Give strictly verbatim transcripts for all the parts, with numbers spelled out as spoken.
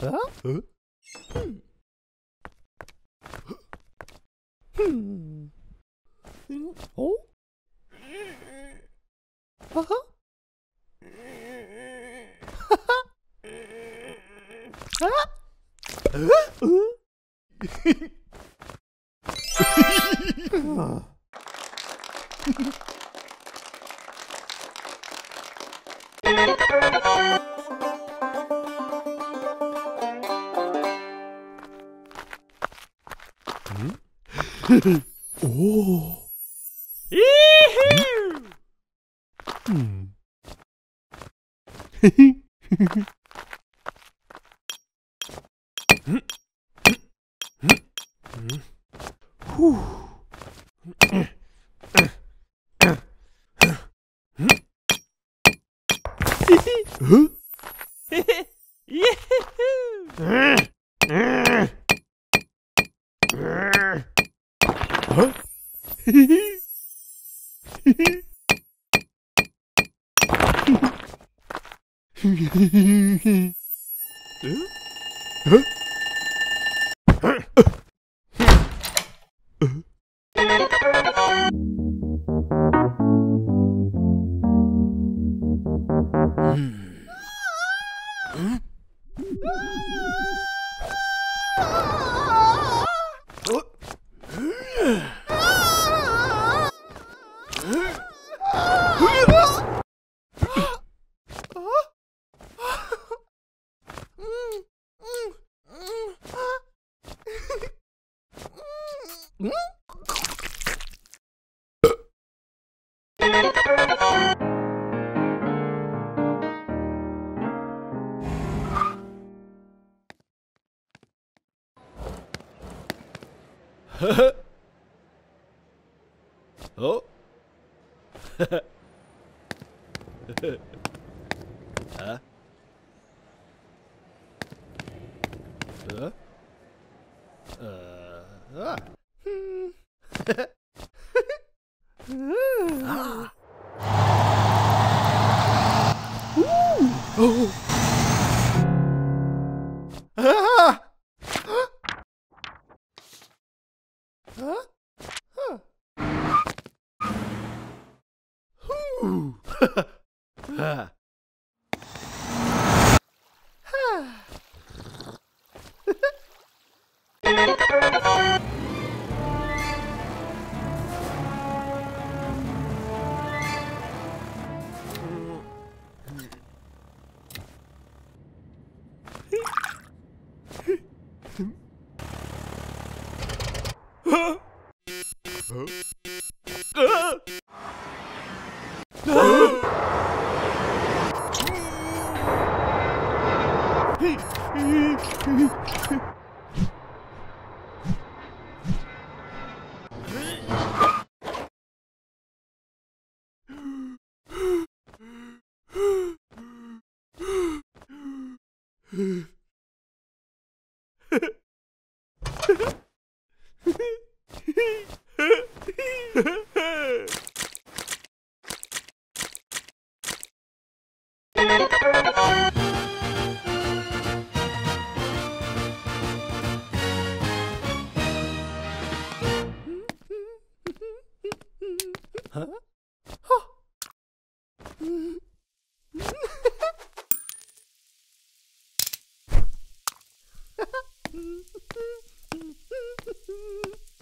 Huh? Huh? Hmm. Hmm. Oh? Uh-huh. Huh? Huh? Oh. Yee-hoo. Hmm. Huh? Huh? Huh? Oh. Huh? Huh? Uh. Ah. Hmm. Ah. Oh. Ah. Huh? Huh. Ooh. Ha. Ha. Huh? Huh.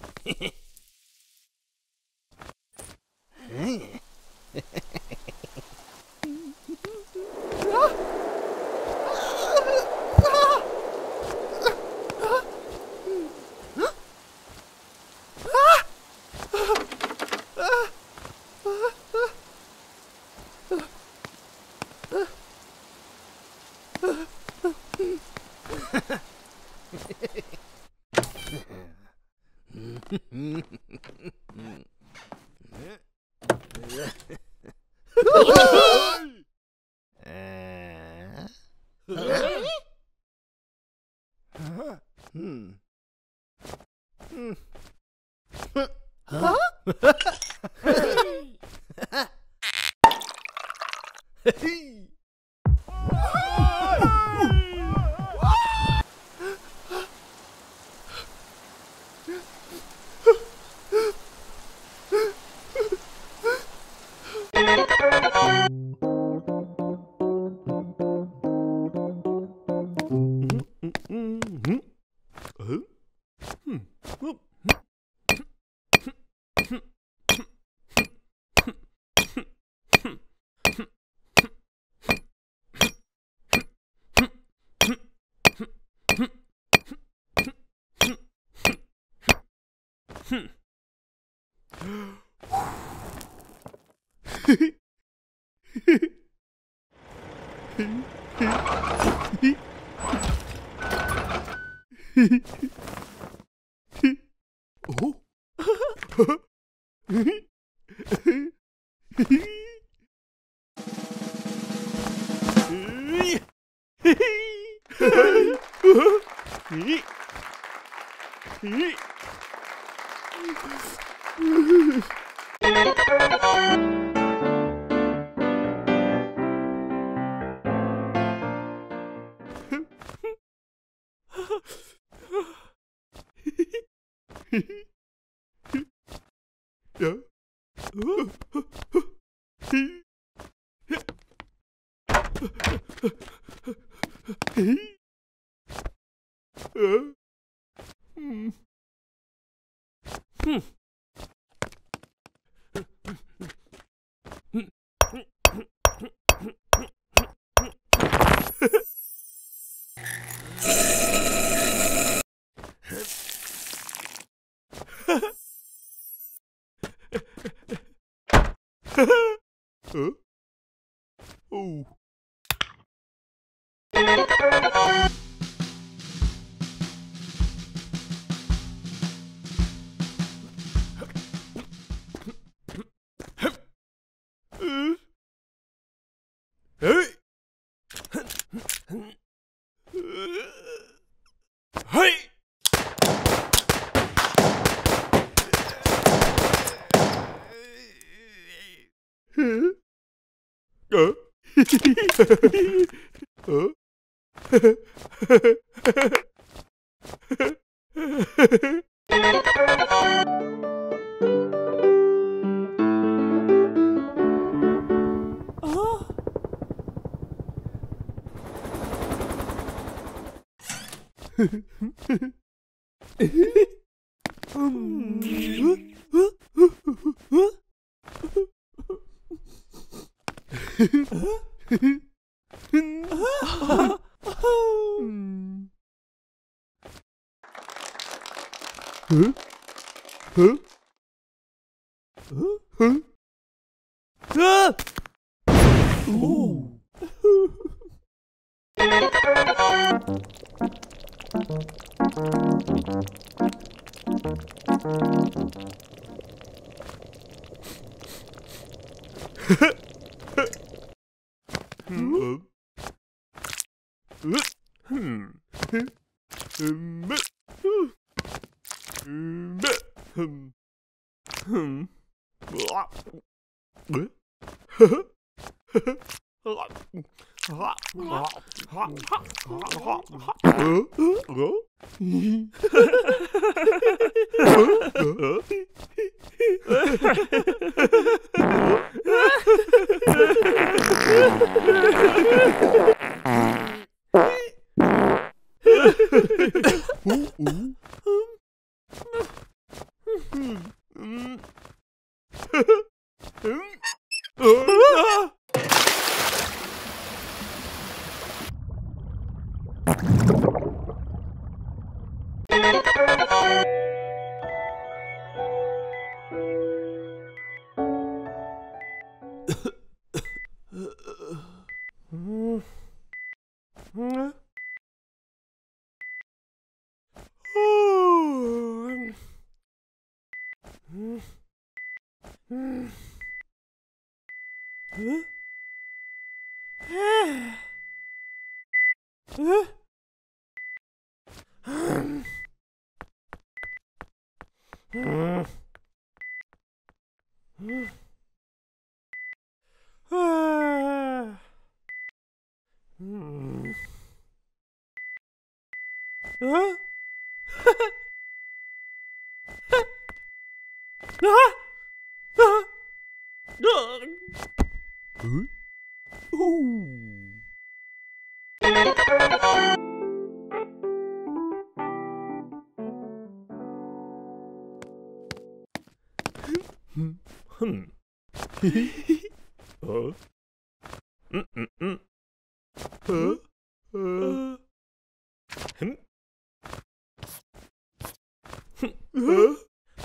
Mm. Hey! Hmm. Oh.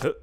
Huh?